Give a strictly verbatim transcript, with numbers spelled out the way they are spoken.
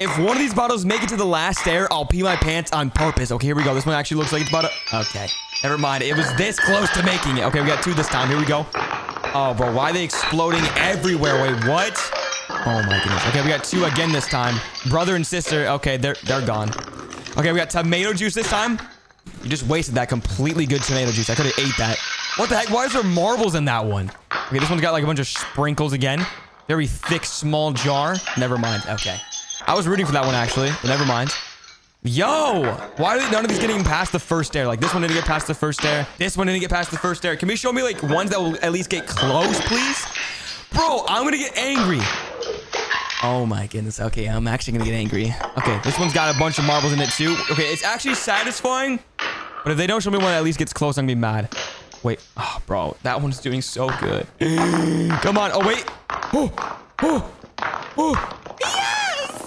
If one of these bottles make it to the last stair, I'll pee my pants on purpose. Okay, here we go. This one actually looks like it's about to... Okay. Never mind. It was this close to making it. Okay, we got two this time. Here we go. Oh, bro. Why are they exploding everywhere? Wait, what? Oh, my goodness. Okay, we got two again this time. Brother and sister. Okay, they're, they're gone. Okay, we got tomato juice this time. You just wasted that completely good tomato juice. I could have ate that. What the heck? Why is there marbles in that one? Okay, this one's got like a bunch of sprinkles again. Very thick, small jar. Never mind. Okay. I was rooting for that one, actually, but never mind. Yo! Why are none of these getting past the first stair? Like, this one didn't get past the first stair. This one didn't get past the first stair. Can we show me, like, ones that will at least get close, please? Bro, I'm gonna get angry. Oh, my goodness. Okay, I'm actually gonna get angry. Okay, this one's got a bunch of marbles in it, too. Okay, it's actually satisfying, but if they don't show me one that at least gets close, I'm gonna be mad. Wait. Oh, bro, that one's doing so good. Come on. Oh, wait. Oh! Oh! Oh!